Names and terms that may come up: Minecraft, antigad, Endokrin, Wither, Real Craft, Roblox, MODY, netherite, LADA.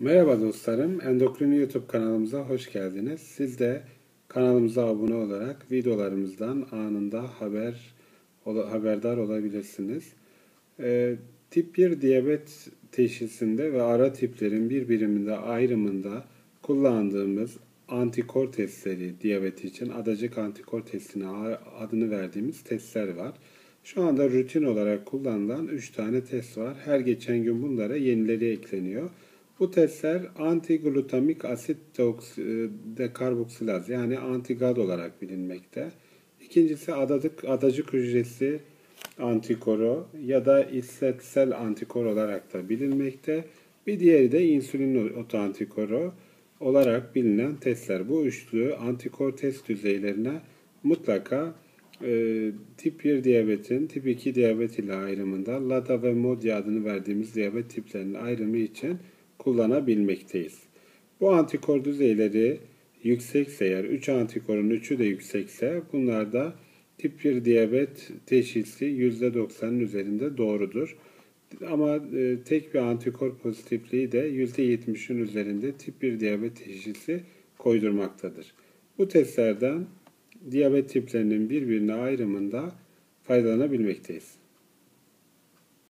Merhaba dostlarım, Endokrin YouTube kanalımıza hoş geldiniz. Siz de kanalımıza abone olarak videolarımızdan anında haberdar olabilirsiniz. Tip 1 diyabet teşhisinde ve ara tiplerin ayrımında kullandığımız antikor testleri, diyabet için adacık antikor testine adını verdiğimiz testler var. Şu anda rutin olarak kullanılan 3 tane test var. Her geçen gün bunlara yenileri ekleniyor. Bu testler antiglutamik asit dekarboksilaz yani antigad olarak bilinmekte. İkincisi adacık hücresi antikoru ya da isletsel antikor olarak da bilinmekte. Bir diğeri de insülin otoantikoru olarak bilinen testler. Bu üçlü antikor test düzeylerine mutlaka tip 1 diyabetin tip 2 diyabet ile ayrımında LADA ve MODY adını verdiğimiz diyabet tiplerinin ayrımı için kullanabilmekteyiz. Bu antikor düzeyleri yüksekse eğer 3 antikorun 3'ü de yüksekse bunlarda tip 1 diyabet teşhisi %90'ın üzerinde doğrudur. Ama tek bir antikor pozitifliği de %70'in üzerinde tip 1 diyabet teşhisi koydurmaktadır. Bu testlerden diyabet tiplerinin birbirine ayrımında faydalanabilmekteyiz.